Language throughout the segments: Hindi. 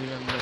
ये अंदर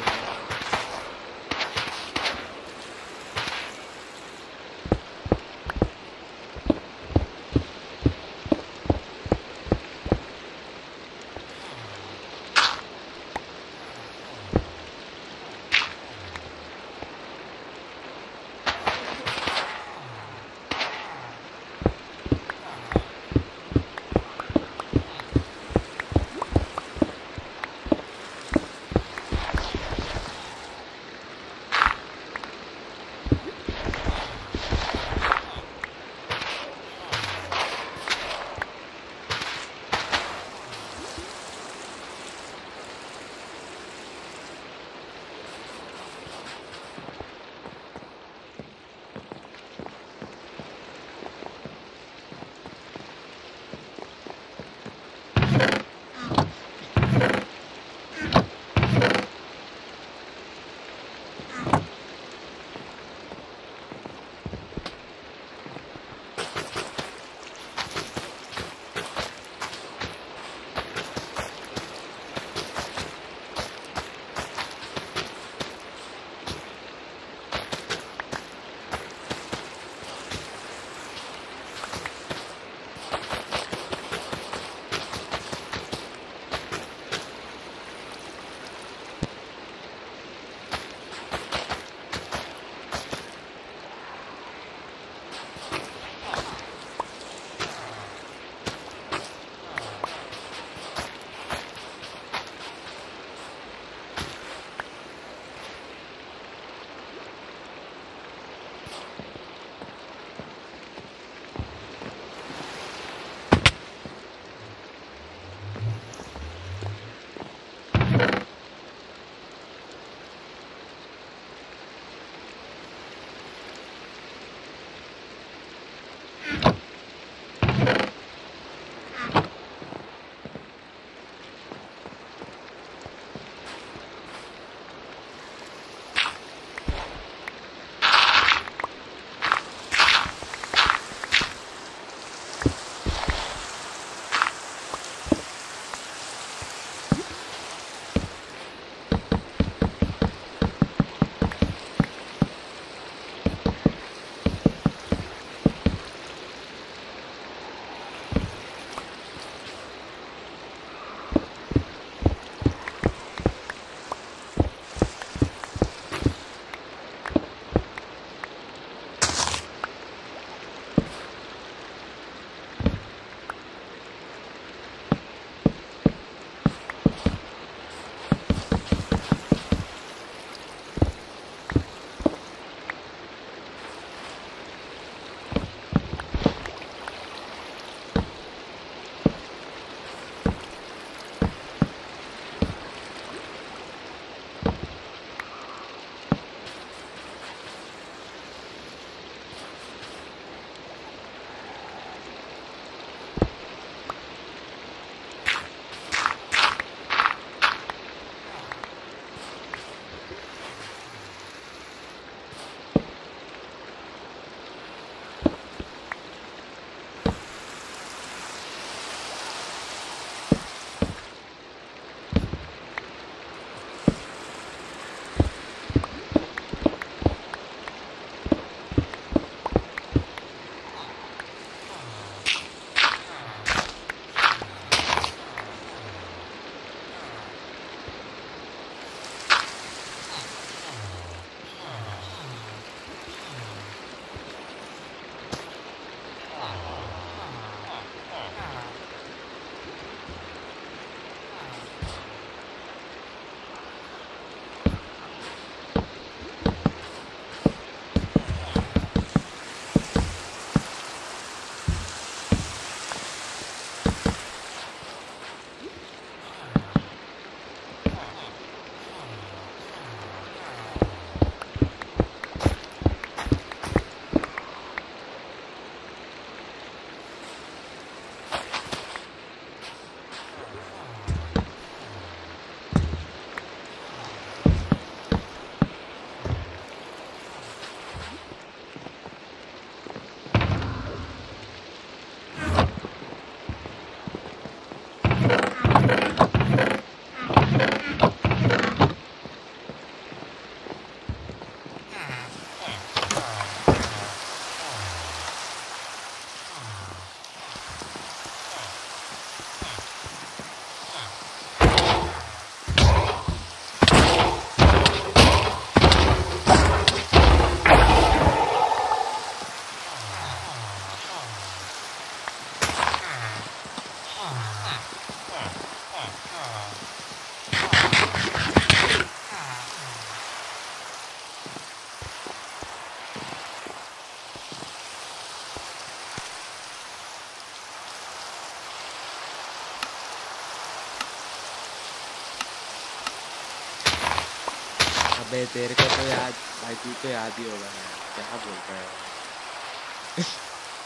अबे तेरे को तो याद, भाई तू तो याद ही होगा यार, क्या बोल रहा है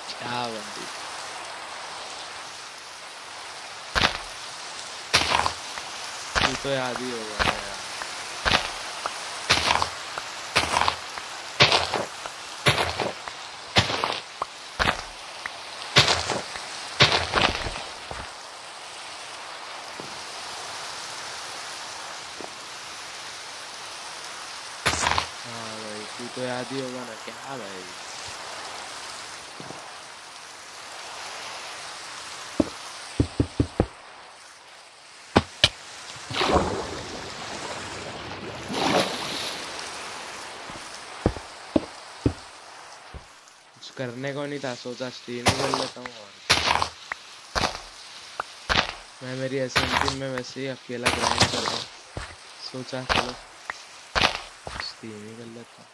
क्या बंदी। तू तो याद ही होगा यार। तो याद ही होगा ना क्या भाई। कुछ करने को नहीं था, सोचा स्टील कर लेता हूँ। और मैं मेरी एसएमटी में वैसे ही अकेला ग्राइंड कर रहा हूँ, सोचा चलो स्टील कर लेता हूँ।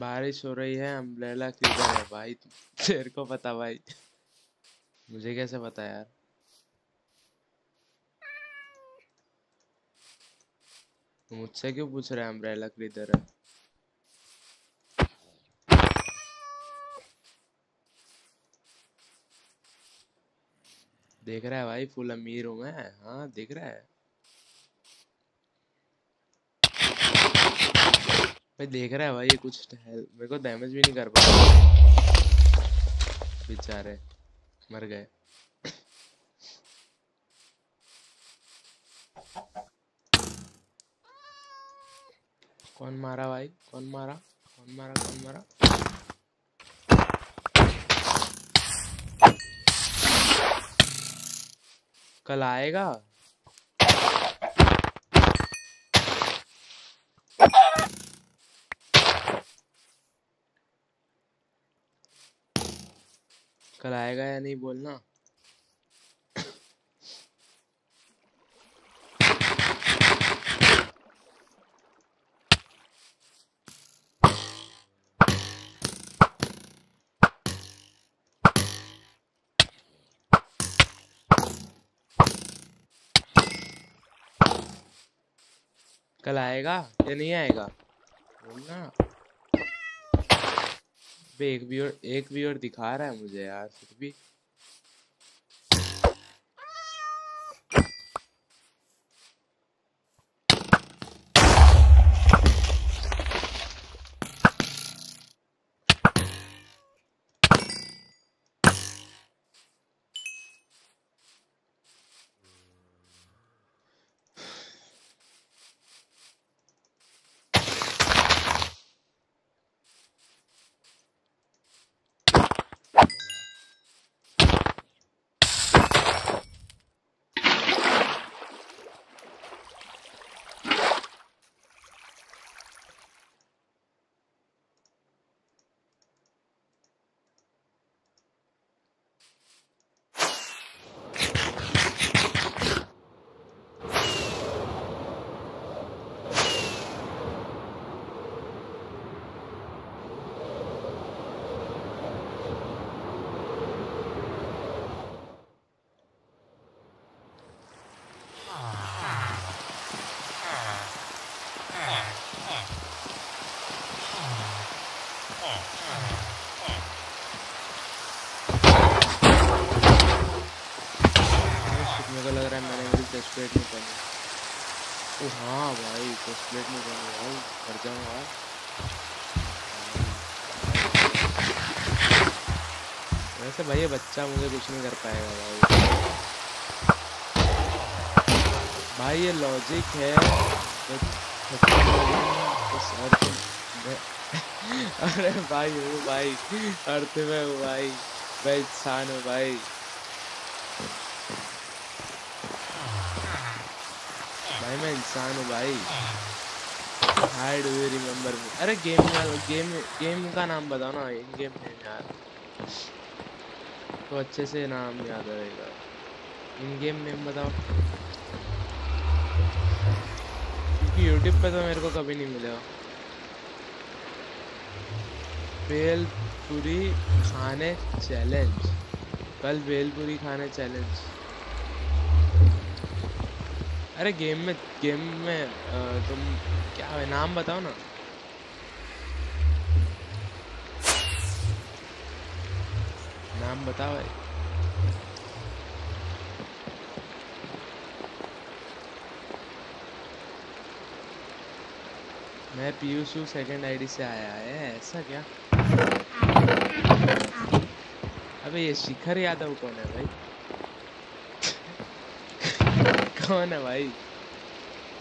बारिश हो रही है, अम्ब्रेला किधर है भाई? तेरे को पता भाई? मुझे कैसे पता यार? मुझसे क्यों पूछ रहा है अम्ब्रेला किधर है? देख रहा है भाई, फुल अमीर हूँ मैं। हाँ देख रहा है भाई, देख रहा है भाई। ये कुछ मेरे को डैमेज भी नहीं कर पा रहा, बेचारे मर गए। कौन मारा भाई? कौन मारा? कौन मारा? कौन मारा? कल आएगा? कल आएगा या नहीं बोलना। कल आएगा या नहीं आएगा बोलना। एक व्यूअर दिखा रहा है मुझे यार, फिर भी प्लेट में बनी। ओ हाँ भाई, तो प्लेट में बनी भाई, मर जाऊंगा। वैसे भाई ये बच्चा मुझे कुछ नहीं कर पाएगा भाई। ये लॉजिक है अरे भाई वो भाई अर्थ में वो भाई, मैं इंसान हूँ भाई। मैं इंसान हूँ भाई। Hi do you remember me? अरे गेम का नाम बताओ ना, इन गेम में यार। आपको अच्छे से नाम याद रहेगा। इन गेम नेम बताओ, क्योंकि यूट्यूब पे तो मेरे को कभी नहीं मिला। बेलपुरी खाने चैलेंज, कल बेलपुरी खाने चैलेंज। अरे गेम में तुम क्या है नाम बताओ ना। नाम बताओ है। मैं पीयूष हूँ, सेकेंड आईडी से आया है। ऐसा क्या? अबे ये शिखर यादव कौन है भाई? कौन है भाई?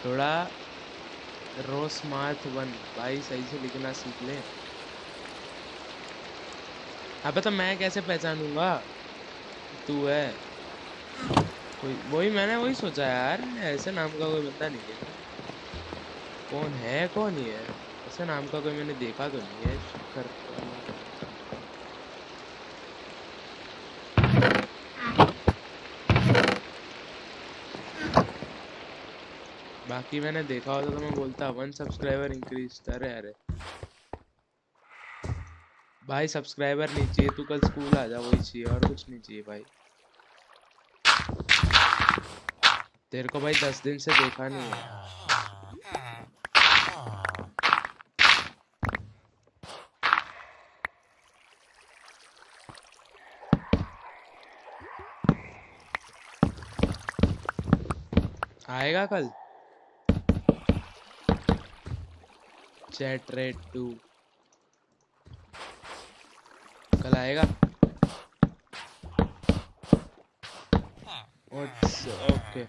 थोड़ा रोस मार्थ बन भाई, सही से लिखना सीख ले। अब तो मैं कैसे पहचानूंगा तू है कोई? वही मैंने वही सोचा यार, ऐसे नाम का कोई बंदा नहीं है। कौन है, कौन ही है? ऐसे नाम का कोई मैंने देखा तो नहीं है। शिखर बाकी मैंने देखा होता तो मैं बोलता 1 सब्सक्राइबर इंक्रीज। अरे अरे भाई सब्सक्राइबर नहीं चाहिए, तू कल स्कूल आ जा, वही चाहिए और कुछ नहीं चाहिए भाई। तेरे को भाई 10 दिन से देखा नहीं है। आएगा कल चैट रेट 2, कल आएगा? ओके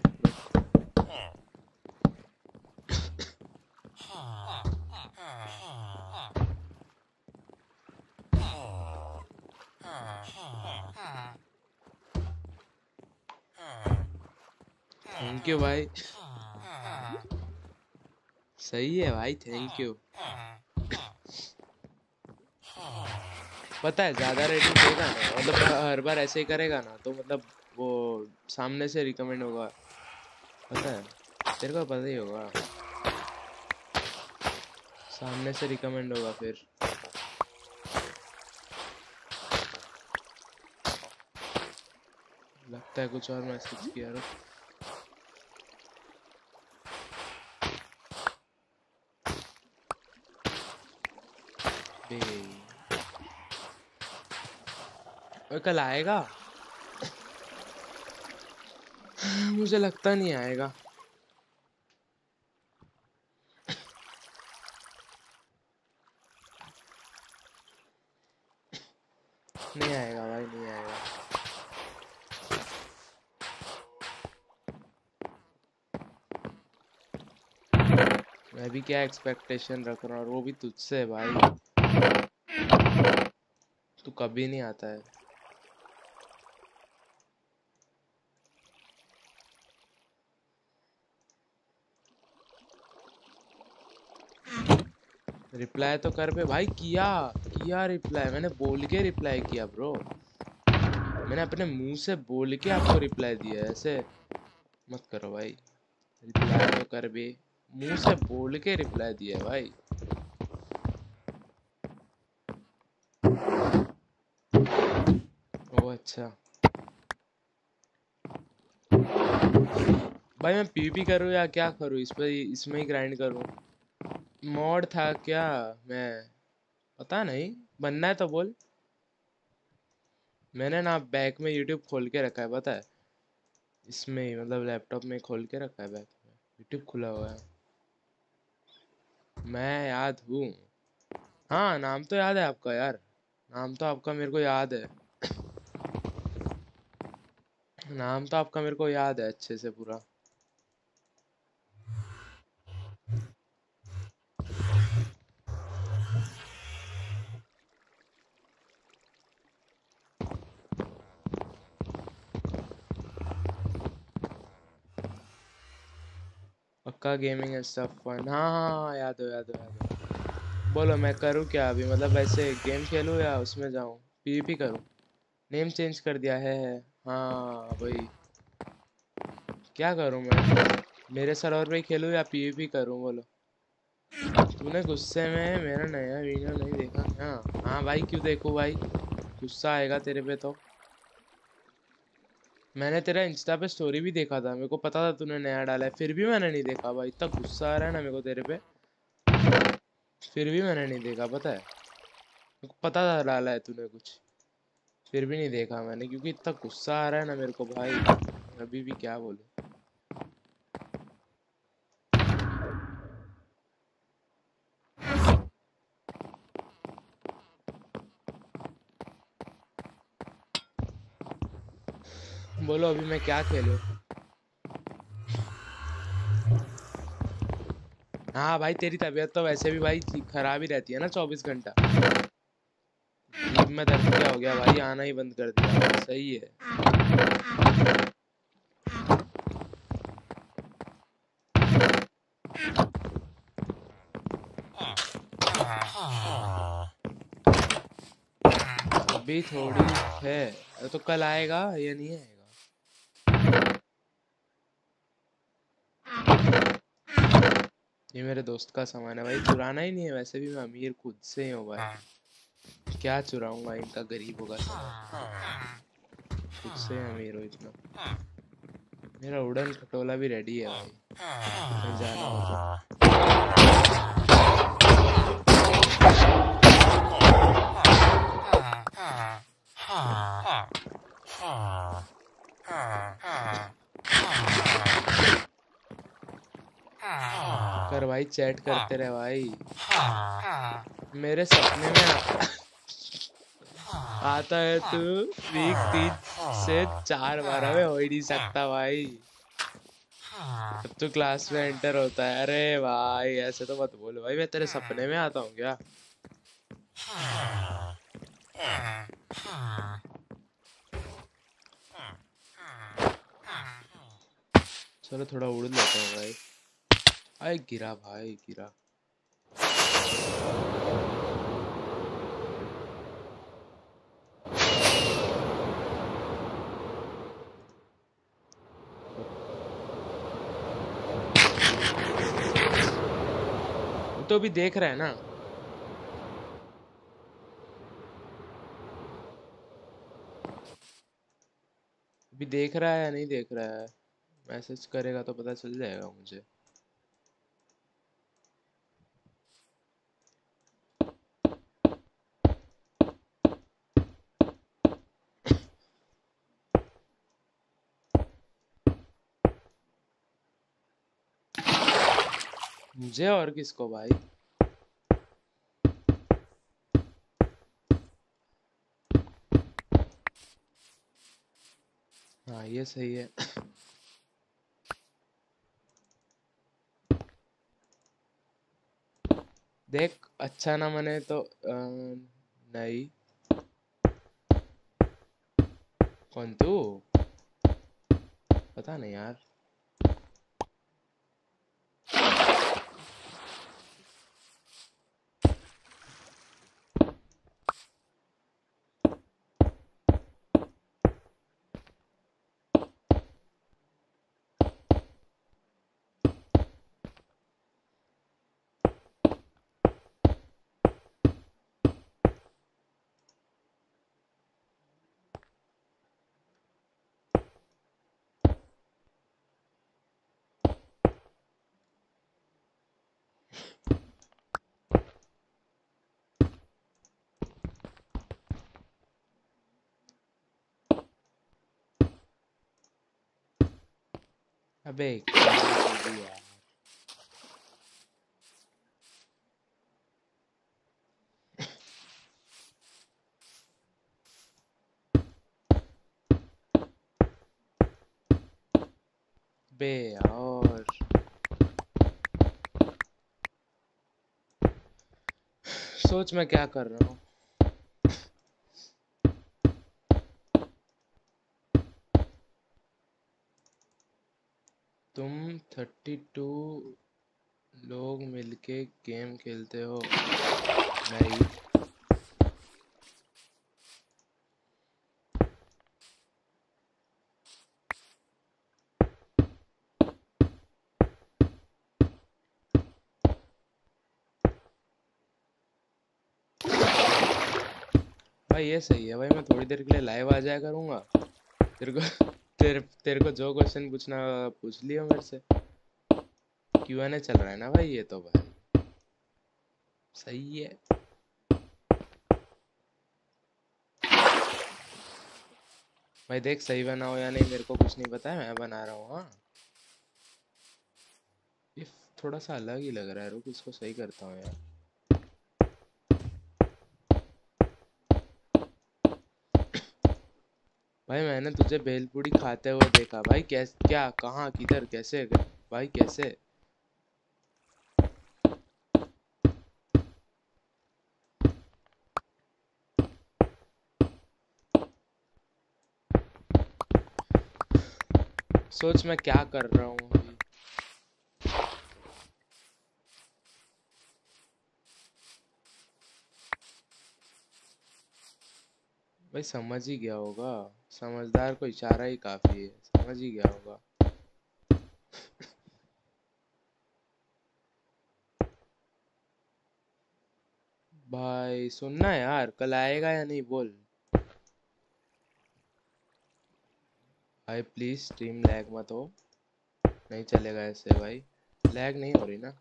थैंक यू भाई, सही है भाई, थैंक यू। पता है ज्यादा रेटिंग देगा ना, मतलब हर बार ऐसे ही करेगा ना तो मतलब वो सामने से रिकमेंड होगा। पता है तेरे को, पता ही होगा, सामने से रिकमेंड होगा। फिर लगता है कुछ और मैसेज किया रो। कल आएगा? मुझे लगता नहीं आएगा। नहीं आएगा भाई, नहीं आएगा। मैं भी क्या एक्सपेक्टेशन रख रहा हूँ, वो भी तुझसे भाई, तू कभी नहीं आता है। रिप्लाई तो कर पे भाई, किया रिप्लाई मैंने बोल के रिप्लाई किया ब्रो, मैंने अपने मुंह से बोल के आपको रिप्लाई दिया। ऐसे मत करो भाई, रिप्लाई तो कर भी, मुंह से बोल के रिप्लाई दिया भाई। ओ अच्छा भाई, मैं पीपी करूँ या क्या करूँ? इस पर इसमें ही ग्राइंड करूँ। मोड था क्या? मैं पता नहीं, बनना है तो बोल। मैंने ना बैक में यूट्यूब खोल के रखा है, पता है, इसमें मतलब लैपटॉप में खोल के रखा है, बैक में यूट्यूब खुला हुआ है। मैं याद हूँ, हाँ नाम तो याद है आपका यार, नाम तो आपका मेरे को याद है। नाम तो आपका मेरे को याद है अच्छे से पूरा। गेमिंग एंड स्टफ फन, हाँ याद हो। बोलो मैं करूँ क्या अभी, मतलब ऐसे गेम खेलूँ या उसमें जाऊँ? पीपी करूँ? नेम चेंज कर दिया है। हाँ भाई क्या करूँ मैं, मेरे सर्वर पे खेलूँ या पीवीपी करूँ बोलो। तूने गुस्से में मेरा नया वीडियो नहीं देखा? हाँ हाँ भाई क्यों देखो भाई, गुस्सा आएगा तेरे पे तो। मैंने तेरा इंस्टा पे स्टोरी भी देखा था, मेरे को पता था तूने नया डाला है, फिर भी मैंने नहीं देखा भाई। इतना गुस्सा आ रहा है ना मेरे को तेरे पे, फिर भी मैंने नहीं देखा। पता है मेरे को पता था डाला है तूने कुछ, फिर भी नहीं देखा मैंने, क्योंकि इतना गुस्सा आ रहा है ना मेरे को भाई। अभी भी क्या बोले, बोलो अभी मैं क्या खेलूं। हाँ भाई तेरी तबीयत तो वैसे भी भाई खराब ही रहती है ना 24 घंटा। मैं दर्द क्या हो गया भाई, आना ही बंद कर दिया। सही है अभी थोड़ी है तो कल आएगा या नहीं है? ये मेरे दोस्त का सामान है भाई, चुराना ही नहीं है। वैसे भी मैं अमीर खुद से ही हूँ भाई, क्या चुराऊंगा इनका गरीबों का सामान, खुद से अमीर हो इतना। मेरा उड़न खटोला भी रेडी है भाई, मैं जाना कर भाई, चैट करते रहे भाई। मेरे सपने में आता है तू वीक 3 से 4 बार, में हो ही नहीं सकता भाई। अब तो क्लास में एंटर होता है। अरे भाई ऐसे तो मत बोल भाई, मैं तेरे सपने में आता हूँ क्या? चलो थोड़ा उड़ लेता हूँ भाई। आए गिरा भाई गिरा। तो भी देख रहा है ना, अभी देख रहा है या नहीं देख रहा है? मैसेज करेगा तो पता चल जाएगा मुझे। मुझे और किसको भाई, हाँ ये सही है। देख अच्छा ना मने तो नहीं। कौन तू? पता नहीं यार। अबे बे और सोच मैं क्या कर रहा हूँ। तुम 32 लोग मिलके गेम खेलते हो भाई। भाई ये सही है भाई, मैं थोड़ी देर के लिए लाइव आ जाया करूँगा। तेरे को जो क्वेश्चन पूछना पूछ लिया मेरे से, Q&A चल रहा है ना भाई। ये तो भाई सही है। भाई देख सही बनाओ या नहीं मेरे को कुछ नहीं पता है, मैं बना रहा हूँ। हाँ ये थोड़ा सा अलग ही लग रहा है, रुक इसको सही करता हूँ यार। भाई मैंने तुझे भेलपूरी खाते हुए देखा भाई, कैसे क्या कहाँ किधर कैसे भाई कैसे। सोच मैं क्या कर रहा हूँ अभी। भाई समझ ही गया होगा, समझदार को इशारा ही काफी है, समझ ही गया होगा। भाई सुनना यार, कल आएगा या नहीं बोल। भाई प्लीज स्ट्रीम लैग मत हो, नहीं चलेगा ऐसे भाई। लैग नहीं हो रही ना?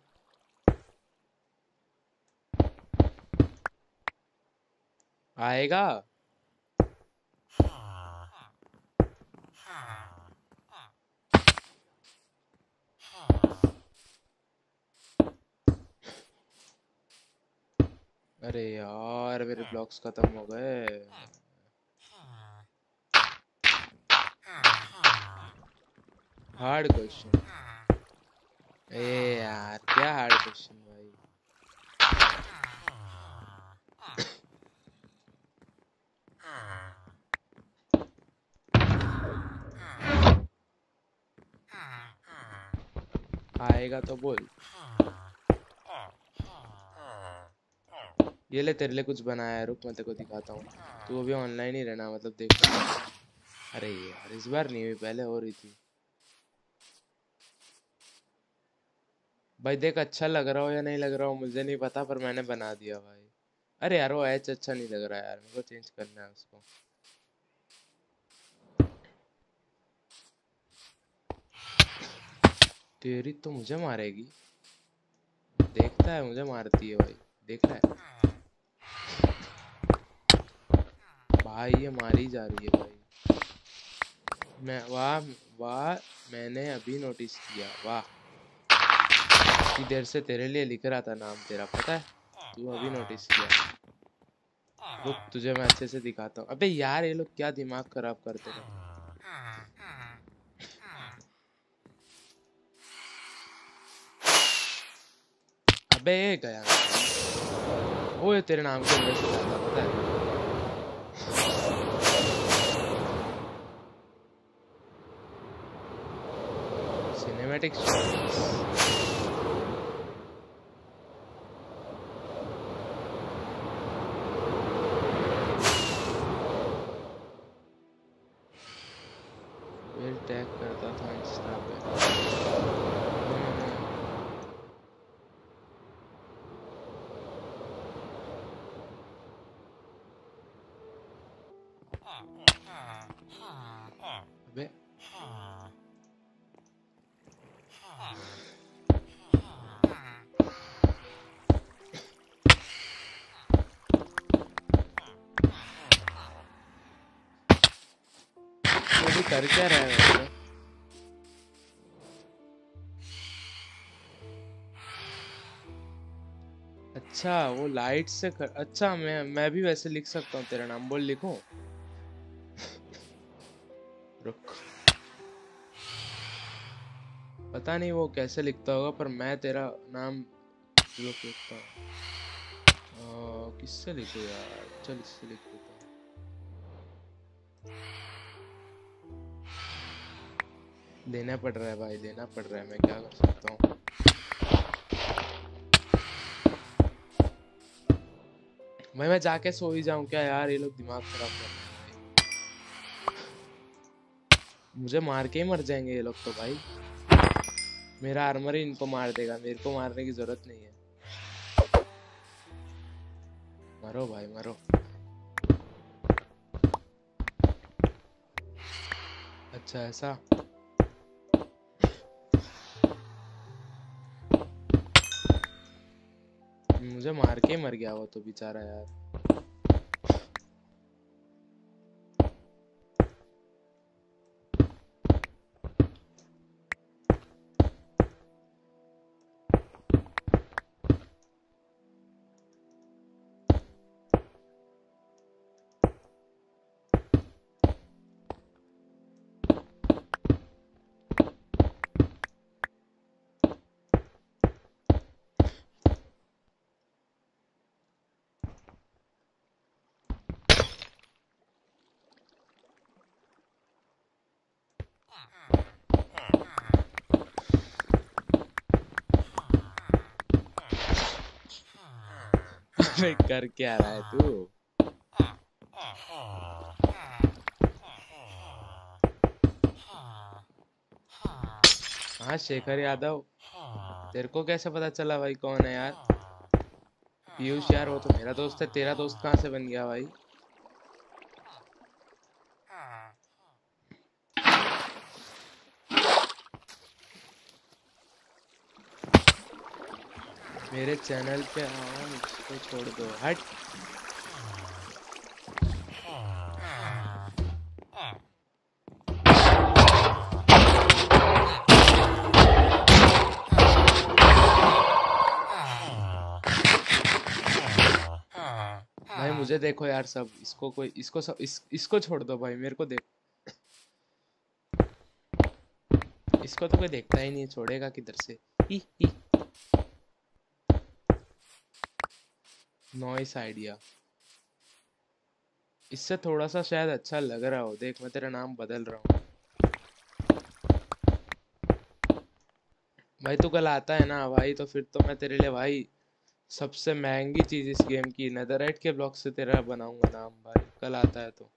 आएगा अरे यार मेरे ब्लॉक्स खत्म हो गए। हार्ड क्वेश्चन, ए यार क्या हार्ड क्वेश्चन भाई। आएगा तो बोल। ये ले तेरे लिए कुछ बनाया है, रुक मैं तेरे को दिखाता हूँ। तू अभी ऑनलाइन ही रहना, मतलब देख। अरे यार इस बार नहीं हुई, पहले हो रही थी। भाई देख अच्छा लग रहा हो या नहीं लग रहा हो मुझे नहीं पता, पर मैंने बना दिया भाई। अरे यार वो एच अच्छा नहीं लग रहा यार, मेरे को चेंज करना है उसको। तेरी तो मुझे मारेगी, देखता है मुझे मारती है भाई, देख रहा है भाई ये मारी जा रही है भाई। मैं वाह वाह, मैंने अभी नोटिस किया, वाह देर से तेरे लिए लिख रहा था नाम तेरा, पता है तू अभी नोटिस किया। रुक तुझे मैं अच्छे से दिखाता हूँ। अबे यार ये लोग क्या दिमाग खराब करते हैं। अबे गया वो तेरे नाम के अंदर से जाता, पता है। सिनेमैटिक टैग करता था इंस्टा पे। अबे तो कर क्या रहा है? अच्छा वो लाइट से कर... अच्छा मैं भी वैसे लिख सकता हूँ तेरा नाम, बोल लिखूं? रुक पता नहीं वो कैसे लिखता होगा, पर मैं तेरा नाम रुक लिखता हूँ। किससे लिखो यार, चल इससे लिख देता हूँ। लेना पड़ रहा है भाई, लेना पड़ रहा है, मैं क्या कर सकता हूँ। भाई मैं जाके सो ही जाऊं क्या यार, ये लोग दिमाग खराब कर रहे हैं। मुझे मार के ही मर जाएंगे ये लोग तो भाई, मेरा आर्मर ही इनको मार देगा, मेरे को मारने की जरूरत नहीं है। मरो भाई मरो। ऐसा ऐसा मुझे मार के मर गया वो तो बेचारा यार। कर क्या रहा है तू? हाँ शेखर यादव, तेरे को कैसे पता चला भाई कौन है यार? पीयूष यार वो तो मेरा दोस्त है, तेरा दोस्त कहाँ से बन गया भाई? मेरे चैनल पे आओ, मुझको छोड़ दो, हट। भाई मुझे देखो यार सब, इसको कोई इसको सब इसको छोड़ दो भाई, मेरे को देख। इसको तो कोई देखता ही नहीं, छोड़ेगा किधर से? ही, ही। नॉइस आइडिया, इससे थोड़ा सा शायद अच्छा लग रहा हो। देख मैं तेरा नाम बदल रहा हूँ भाई, तू कल आता है ना भाई तो फिर तो मैं तेरे लिए भाई सबसे महंगी चीज इस गेम की नेदरराइट के ब्लॉक से तेरा बनाऊंगा नाम भाई, कल आता है तो।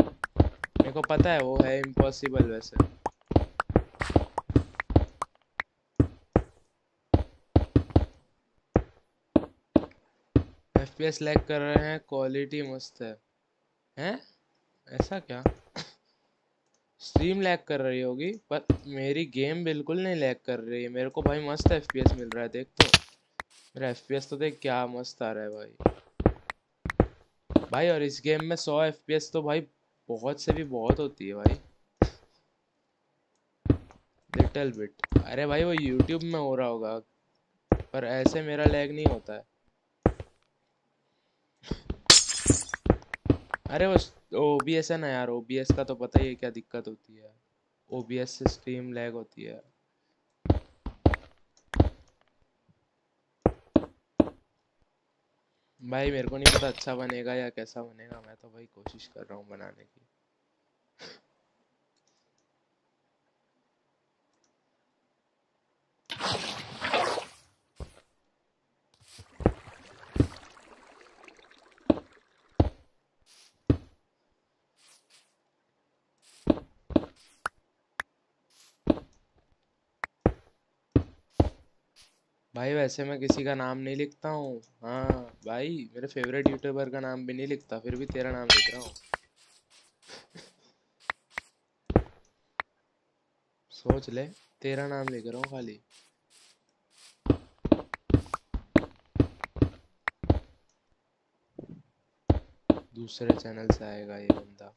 मेरे को पता है वो है इम्पॉसिबल वैसे। FPS लैग कर रहे हैं, क्वालिटी मस्त है हैं? ऐसा क्या? स्ट्रीम लैग कर रही होगी पर मेरी गेम बिल्कुल नहीं लैग कर रही है, मेरे को भाई मस्त FPS मिल रहा है। देख तो मेरा FPS तो देख क्या मस्त आ रहा है भाई। भाई और इस गेम में 100 FPS तो भाई बहुत से भी बहुत होती है भाई, लिटिल बिट। अरे भाई वो YouTube में हो रहा होगा पर ऐसे मेरा लैग नहीं होता है। अरे वो OBS है ना यार, OBS का तो पता ही है क्या दिक्कत होती है, OBS से स्ट्रीम लैग होती है। भाई मेरे को नहीं पता अच्छा बनेगा या कैसा बनेगा, मैं तो भाई कोशिश कर रहा हूँ बनाने की। भाई वैसे मैं किसी का नाम नहीं लिखता हूँ, हाँ भाई मेरे फेवरेट यूट्यूबर का नाम भी नहीं लिखता, फिर भी तेरा नाम लिख रहा हूँ। सोच ले, तेरा नाम लिख रहा हूँ खाली। दूसरे चैनल से आएगा ये बंदा।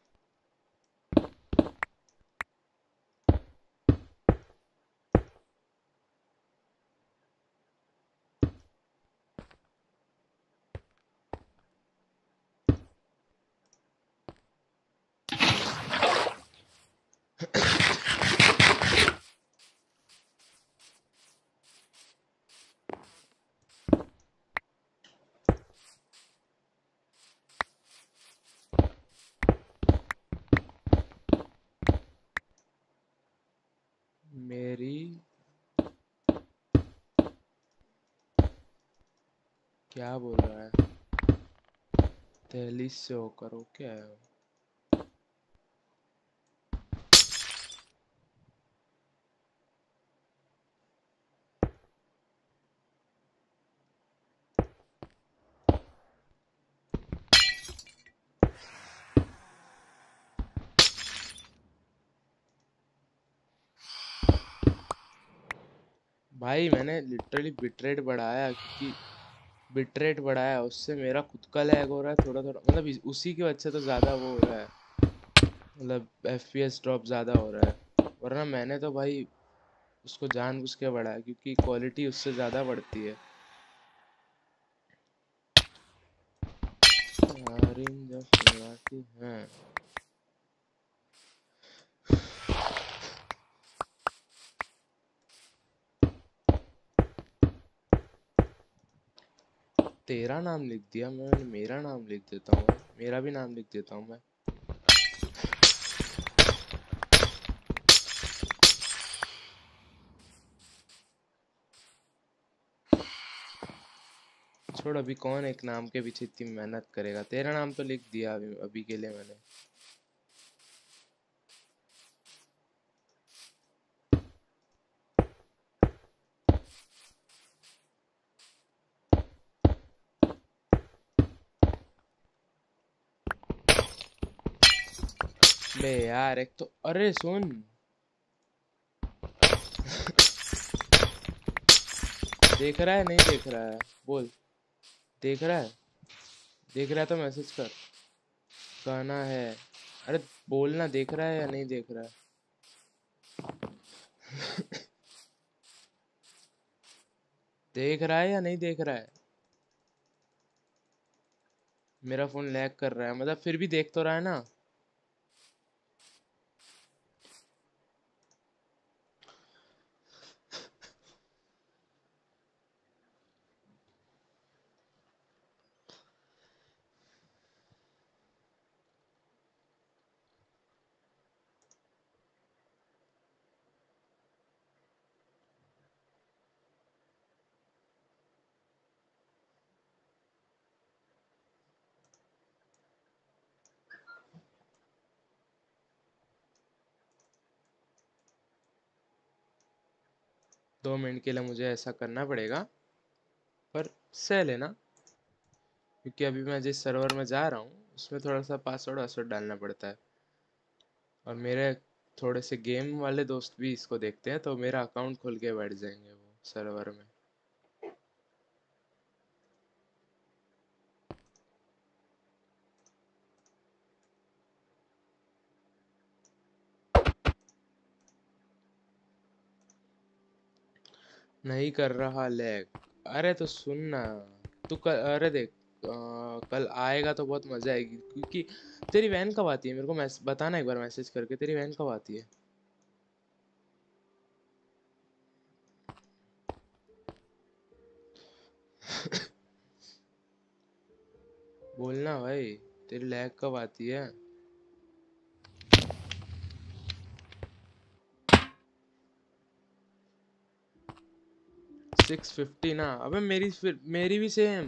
क्या बोल रहा है? दिल्ली से होकर क्या है? भाई मैंने लिटरली बिटरेट बढ़ाया, क्योंकि बिटरेट बढ़ाया उससे मेरा खुद का लैग हो रहा है थोड़ा थोड़ा, मतलब उसी की वजह से तो ज़्यादा वो हो रहा है, मतलब FPS ड्रॉप ज़्यादा हो रहा है, वरना मैंने तो भाई उसको जानबूझ के बढ़ाया क्योंकि क्वालिटी उससे ज़्यादा बढ़ती है। हाँ तेरा नाम लिख दिया, मैं मेरा नाम लिख देता हूँ, मेरा भी नाम लिख देता हूँ मैं। छोड़, अभी कौन एक नाम के पीछे इतनी मेहनत करेगा, तेरा नाम तो लिख दिया अभी के लिए मैंने। बे यार एक तो, अरे सुन देख रहा है नहीं देख रहा है, बोल देख रहा है, देख रहा है तो मैसेज कर, गाना है, अरे बोलना देख रहा है या नहीं देख रहा है देख रहा है या नहीं देख रहा है। मेरा फोन लैग कर रहा है, मतलब फिर भी देख तो रहा है ना। दो मिनट के लिए मुझे ऐसा करना पड़ेगा, पर सह लेना क्योंकि अभी मैं जिस सर्वर में जा रहा हूँ उसमें थोड़ा सा पासवर्ड वासवर्ड डालना पड़ता है, और मेरे थोड़े से गेम वाले दोस्त भी इसको देखते हैं तो मेरा अकाउंट खोल के बैठ जाएंगे वो सर्वर में। नहीं कर रहा लैग, अरे तो सुनना तू कर, अरे देख कल आएगा तो बहुत मजा आएगी, क्योंकि तेरी वैन कब आती है मेरे को बताना एक बार मैसेज करके, तेरी वैन कब आती है। बोलना भाई तेरी लैग कब आती है। $650 ना, अबे मेरी फिर मेरी भी सेम,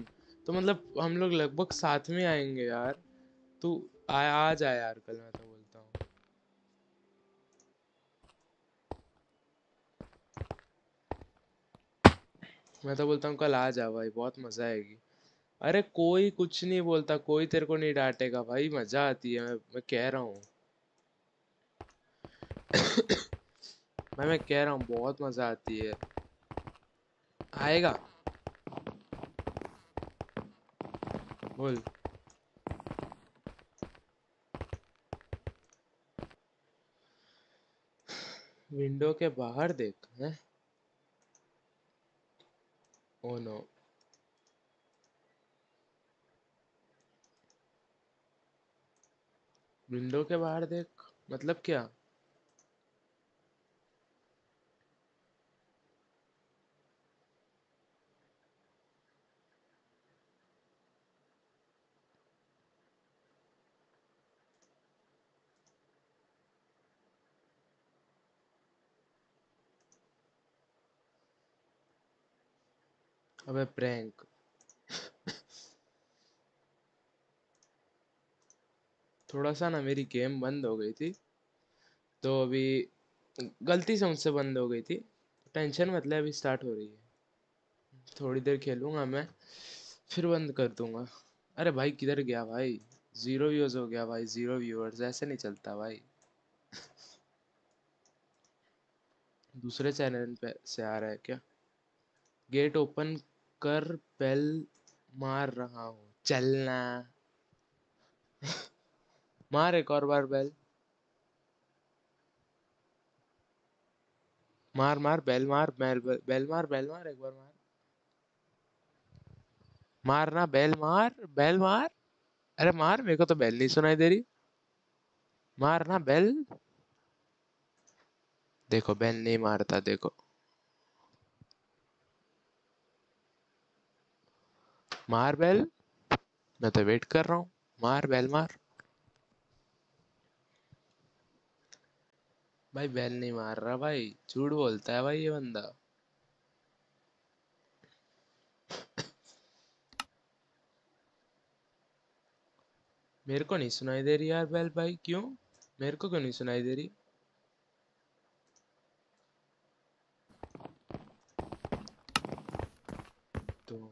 तो मतलब हम लोग लगभग साथ में आएंगे यार, तू आ जा यार कल, मैं तो बोलता हूँ। कल आ जा भाई, बहुत मजा आएगी। अरे कोई कुछ नहीं बोलता, कोई तेरे को नहीं डांटेगा भाई, मजा आती है, मैं कह रहा हूँ भाई मैं कह रहा हूँ बहुत मजा आती है। आएगा बोल, विंडो के बाहर देख है। ओ नो, विंडो के बाहर देख मतलब क्या? अबे प्रैंक थोड़ा सा ना, मेरी गेम बंद हो गई थी तो अभी गलती से मुझसे बंद हो गई थी, टेंशन मत ले, अभी स्टार्ट हो रही है, थोड़ी देर खेलूंगा मैं फिर बंद कर दूंगा। अरे भाई किधर गया भाई, 0 व्यूअर्स हो गया भाई, 0 व्यूअर्स ऐसे नहीं चलता भाई दूसरे चैनल पे से आ रहा है क्या? गेट ओपन कर बेल मार रहा हूँ, चलना। मार एक और बार बेल, मार मार बेल मार बेल बेल मार बेल मार, एक बार मार, मारना बेल मार बेल मार। अरे मार, मेरे को तो बेल नहीं सुनाई दे रही। मारना बेल, देखो बेल नहीं मारता। देखो मार बेल, मैं तो वेट कर रहा हूँ। मार बेल मार। भाई बेल नहीं मार रहा, भाई झूठ बोलता है भाई ये बंदा। मेरे को नहीं सुनाई दे रही यार बेल। भाई क्यों, मेरे को क्यों नहीं सुनाई दे रही? तो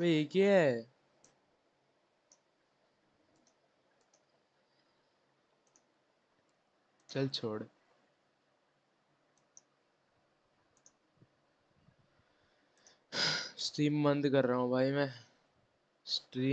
वे ये क्या है? चल छोड़। स्ट्रीम बंद कर रहा हूँ भाई मैं। स्ट्रीम